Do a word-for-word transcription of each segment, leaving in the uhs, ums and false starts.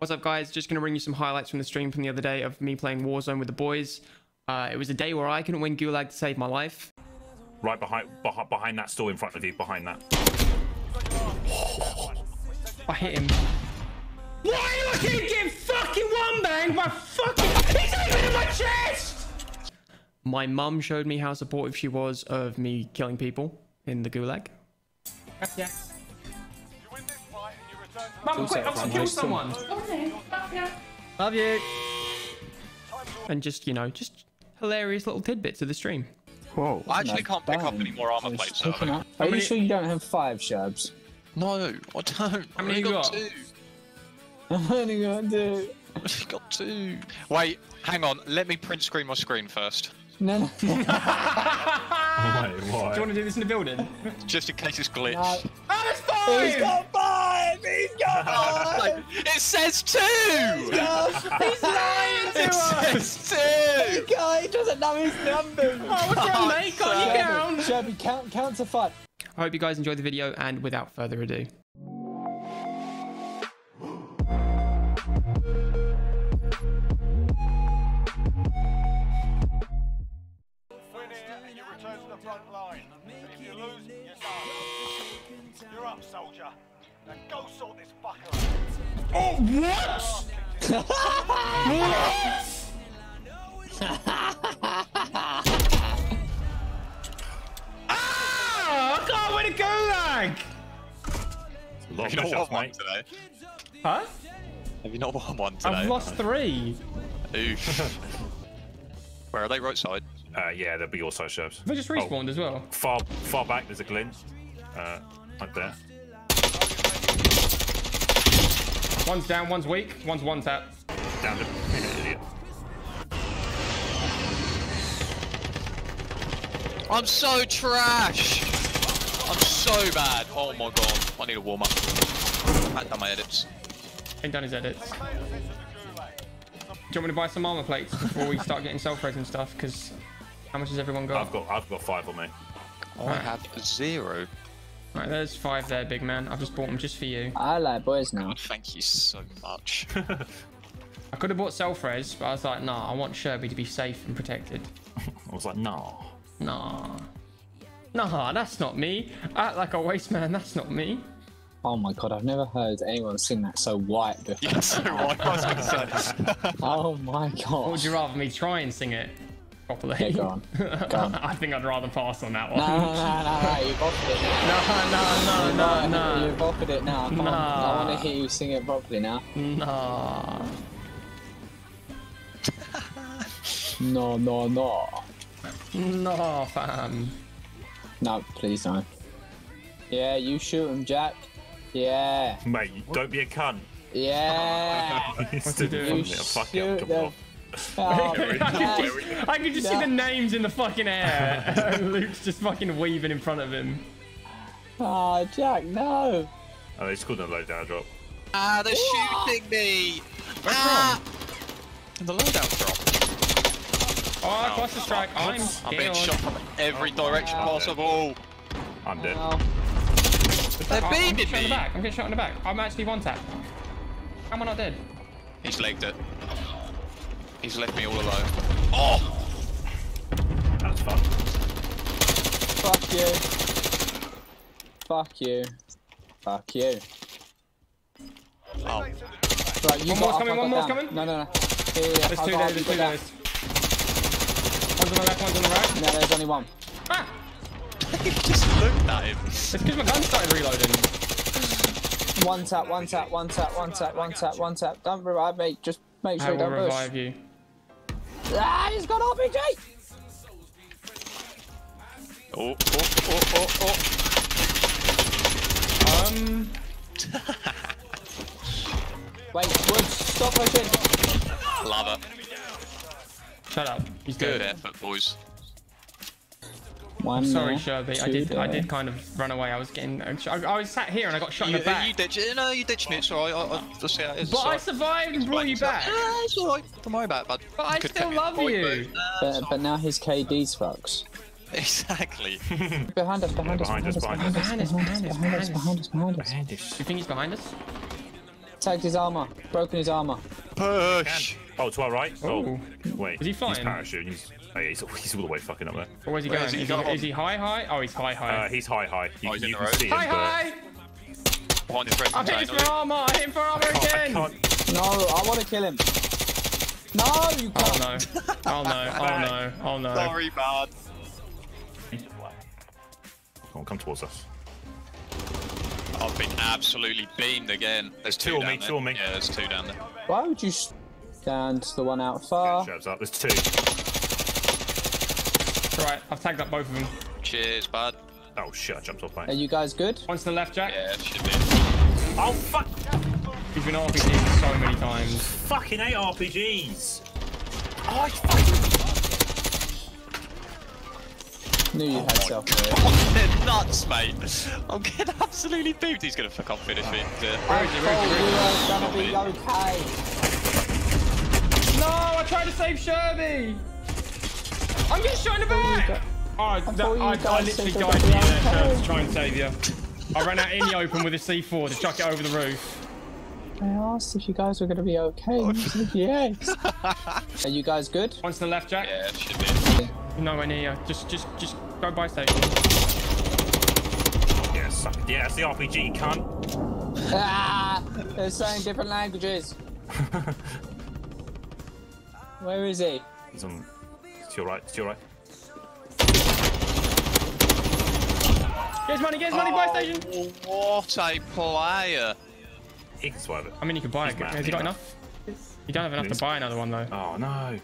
What's up, guys? Just gonna bring you some highlights from the stream from the other day of me playing Warzone with the boys. Uh, it was a day where I couldn't win Gulag to save my life. Right behind, behind, behind that stall in front of you, behind that. Oh, I hit him. Why do I keep getting fucking one bang? My fucking, he's even in my chest. My mum showed me how supportive she was of me killing people in the Gulag. Yeah. Mum, quick, I've got to kill someone. Okay. Love you. Love you. And just, you know, just hilarious little tidbits of the stream. Whoa. I actually can't pick up any more armor plates. Are you sure you don't have five, Shabs? No, I don't. How many have you got? I've only got two. I've only got two. Wait, hang on. Let me print screen my screen first. No, no. Wait, why? Do you want to do this in the building? Just in case it's glitched. No. Oh, it's five! He's got five! He's got five! It says two! He's, got... he's lying to it us! It says two! He, got... he doesn't know his numbers! Oh, what's your oh, make on you down? Sherby, count, count to five. I hope you guys enjoyed the video, and without further ado. Soldier, now go sort this fucker out. Oh, what? What? Ah! I can't win a Gulag! Have you not won one today? Huh? Have you not won one today? I've lost three. Oof. Where are they? Right side? Uh, yeah, they'll be your side, Shabs. They just respawned oh. as well. Far, far back, there's a glint. Uh, right there. One's down, one's weak, one's one tap. Down to idiot. I'm so trash! I'm so bad. Oh my god. I need a warm up. I've done my edits. Ain't done his edits. Do you want me to buy some armor plates before we start getting self-res and stuff? Because how much has everyone got? I've got I've got five on me. I right. have zero. Alright, there's five there, big man. I've just bought them just for you. I like boys now. God, thank you so much. I could have bought self-res, but I was like, nah, I want Sherby to be safe and protected. I was like, nah. Nah. Nah, that's not me. Act like a waste man, that's not me. Oh my god, I've never heard anyone sing that so white before. Yeah, so white, I was gonna say. Oh my god. Or would you rather me try and sing it? Properly. Yeah, go on. Go on. I think I'd rather pass on that one. No, no, no, no, you bottled it now. No, no, no, no, no. You bottled it now. Come on. I want to hear you sing it properly now. No. No, no, no. No, fam. No, please don't. Yeah, you shoot him, Jack. Yeah. Mate, don't be a cunt. Yeah. What are you doing? You shoot them. Oh, I could just, just see the names in the fucking air. Luke's just fucking weaving in front of him. Oh, Jack, no. Oh, they scored a lowdown drop. Ah, they're what? Shooting me. Where's ah. from? The lowdown drop. Oh, oh cluster strike. Oh, I'm, I'm being shot from every direction oh, possible. I'm dead. Oh. They're oh, beaming I'm me. The back. I'm getting shot in the back. I'm actually one tap. How am I not dead? He's legged it. He's left me all alone. Oh! That's fun. Fuck you. Fuck you. Fuck you. Oh. Right, you one more's coming, one more's down. coming. No, no, no. Yeah, yeah, yeah. There's I'll two there, there's two there. One's on the left, one's on the right. No, there's only one. Ah! You just looked at him. It's because my gun started reloading. One tap, one tap, one tap, one tap, one tap, one tap. Don't revive me, just make sure I you don't revive push. you. Ah, he's got R P G! Oh, oh, oh, oh, oh. Um. Wait, Woods, stop pushing. Love it. Shut up. He's good. Good effort, boys. One I'm sorry, Sherby. I did. There. I did kind of run away. I was getting. I, I was sat here and I got shot you, in the back. You ditched it. No, you ditched me. It's alright. I, I, just, yeah, it's but sorry. I survived and brought you back. Ah, it's alright. Don't worry about it, bud. But I still love you. But, but now his K D's fucks. Exactly. Behind us. Behind us. Behind us. Behind us. Behind us. Behind us. Behind us. You think he's behind us? Tagged his armor. Broken his armor. Push! Oh, to our right? Oh, Ooh. wait. Is he flying? He's parachuting. He's, oh, yeah, he's, he's all the way fucking up there. Or where's he Where going? Is he, is, he, is he high, high? Oh, he's high, high. Uh, he's high, high. You, oh, he's you in can the road. see high, him. High, but... high! Fred I'm taking for armor. I hit him for armor I again. I no, I want to kill him. No, you can't. Oh, no. Oh, no. Oh, no. Oh, no. Sorry, bud. Come on, come towards us. I've been absolutely beamed again. There's two, two down me, there. Two on me. Yeah, there's two down there. Why would you stand the one out far? Yeah, up. There's two. It's alright, I've tagged up both of them. Cheers, bud. Oh shit, I jumped off mate. Are you guys good? One's to the left, Jack. Yeah, it should be. Oh fuck! You've been R P G'd so many times. Fucking eight R P Gs! Oh, I fucking knew you oh had self oh, they're nuts, mate. I'm getting absolutely booed. He's gonna fuck off finish me. Where is he? Where is he? Gonna be okay. No, I tried to save Sherby! I'm getting shot in the back! Oh, I, that, I, I literally died to you there, Sherb, to try and save you. I ran out in the open with a C four to chuck it over the roof. I asked if you guys were going to be okay. You said yes. Are you guys good? One's to the left, Jack. Yeah, it should be. Nowhere near you. Just, just, just go by station. Yes, yeah, it's the R P G, cunt. Ah, they're saying different languages. Where is he? He's on. It's to your right. It's to your right. Get his money. Get his money. Oh, buy station. What a player. He can swerve it. I mean, he could buy He's it. Has he got enough? You don't have enough to buy another one, though. Oh, no.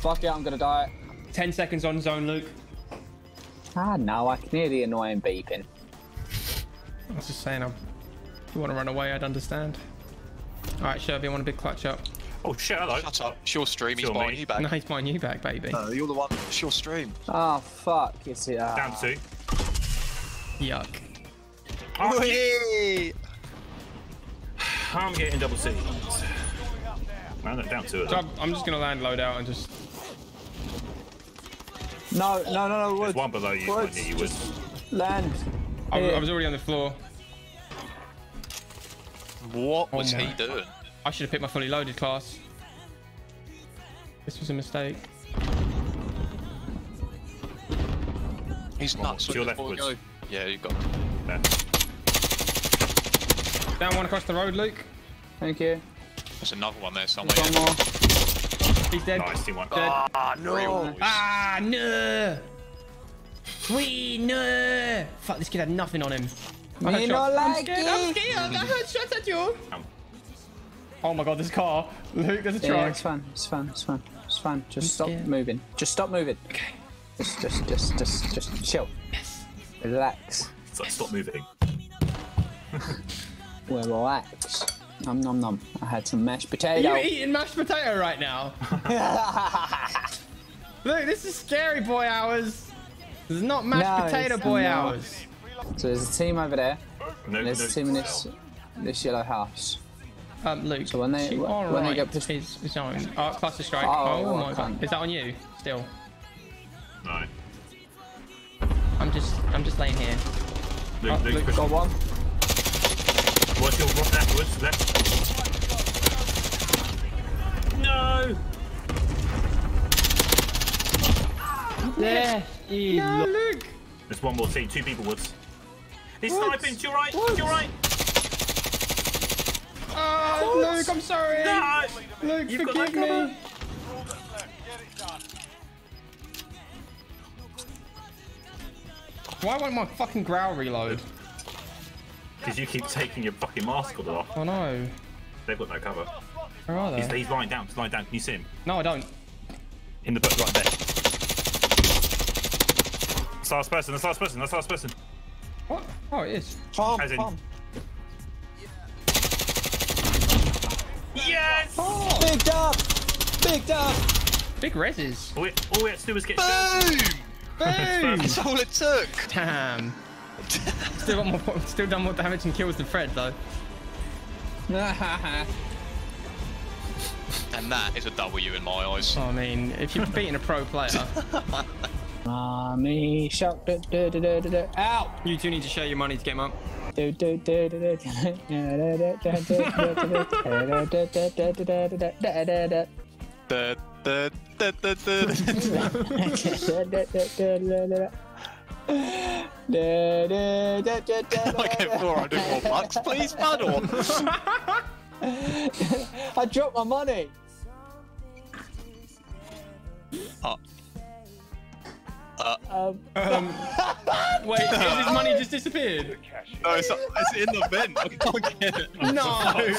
Fuck yeah, I'm gonna die. Ten seconds on zone, Luke. Ah, no, I can hear the annoying beeping. I was just saying, I if you want to run away, I'd understand. All right, Sherby, I want a big clutch up. Oh, shit, hello. Shut up. It's your stream. He's buying you back. No, he's buying you back, baby. No, you're the one. It's your stream. Oh, fuck. It's it. Uh... Down two. Yuck. Oh, yeah. I'm getting double C's. Man, they're down to it. So I'm just gonna land low down and just. No, no, no, no. Woods. There's one below you. Woods. You would. Land. I, I was already on the floor. What was oh he doing? I should have picked my fully loaded class. This was a mistake. He's nuts. Oh, to your left, Woods. Go. Yeah, you've got. There. Down one across the road, Luke. Thank you. There's another one there somewhere. One more. He's dead. Nice, he went. Dead. Ah, no. Ah, no. Wee, no. Fuck, this kid had nothing on him. Me not like it. I'm scared. I heard shots at you. Oh my god, this car. Luke, there's a truck. Yeah, it's fun. It's fun. It's fun. It's fun. Just stop moving. Just stop moving. Okay. Just, just, just, just, just chill. Yes. Relax. It's like, stop moving. Well, relax. Nom nom nom. I had some mashed potato. You're eating mashed potato right now. Look, this is scary boy hours. This is not mashed no, potato boy not. hours. So there's a team over there. No, and there's no, a team no. in this this yellow house. Um, Luke. So when they when right. they get pushed, it's, it's on. Oh, cluster strike. Oh, oh, oh my god. Is that on you still? No. I'm just I'm just laying here. Luke, oh, Luke, Luke got one. What's your what's left? What's left? No! There he No, Luke! There's one more team, two people, Woods. He's sniping, to your right, to your right! Oh, Woods. Luke, I'm sorry! No. Luke, You've forgive me! Why won't my fucking growl reload? Because you keep taking your fucking mask off. I know. They've got no cover. Where are they? He's, he's lying down. He's lying down. Can you see him? No, I don't. In the book right there. That's the last person. That's the last person. That's the last person. What? Oh, it is. Palm, As in... palm. Yes! Oh. Big dub! Big dub! Big reses. All we, all we had to do was get... Boom! Boom! That's all it took. Damn. still, got more, still done more damage and kills than Fred, though. And that is a W in my eyes. I mean, if you're beating a pro player. Mommy, shout, da, da, da, da, da. Ow! You two need to share your money to get him up. Okay, four hundred more bucks, please, bud, or... I dropped my money! Oh. Uh, um, um, wait, his money just disappeared. No, it's, it's in the bin. I can't get it. No, no.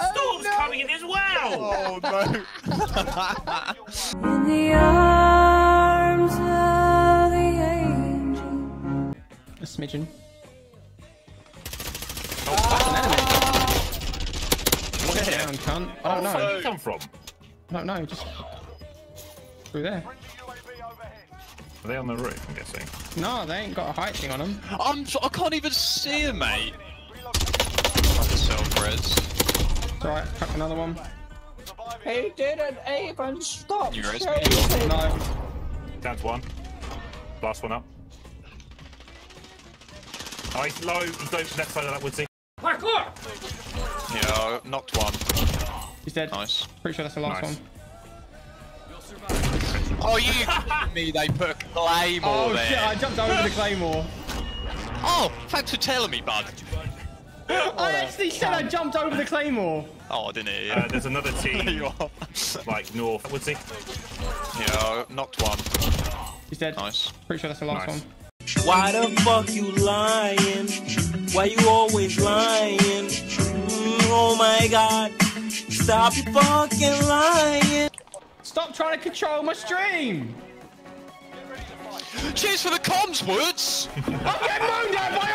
Storm's no. coming in as well. Oh no. In the arms of the angel. A smidgen. Down, cunt. I don't know. Where did you come from? I don't know, just through there. Are they on the roof, I'm guessing? No, they ain't got a height thing on them. I'm so, I can't even see him, mate. Fuck yourself, Rez. Alright, fuck another one. He didn't even stop. You Rez, no. Down to one. Last one up. Oh, he's low. He's low to the left side of that woodsy. Yeah, I knocked one. He's dead. Nice. Pretty sure that's the last nice. one. Oh, you kidding me, they put Claymore oh, there. Oh shit, I jumped over the Claymore. Oh, thanks for telling me, bud. Oh, I actually said I jumped over the Claymore. Oh, I didn't hear you. Uh, there's another team, there you are. Like north, woodsy. Yeah, I knocked one. He's dead. Nice. Pretty sure that's the last nice. one. Why the fuck you lying? Why you always lying? Mm, oh my god. Stop you fucking lying. Stop trying to control my stream. Cheers for the comms, Woods. I'm getting moaned out by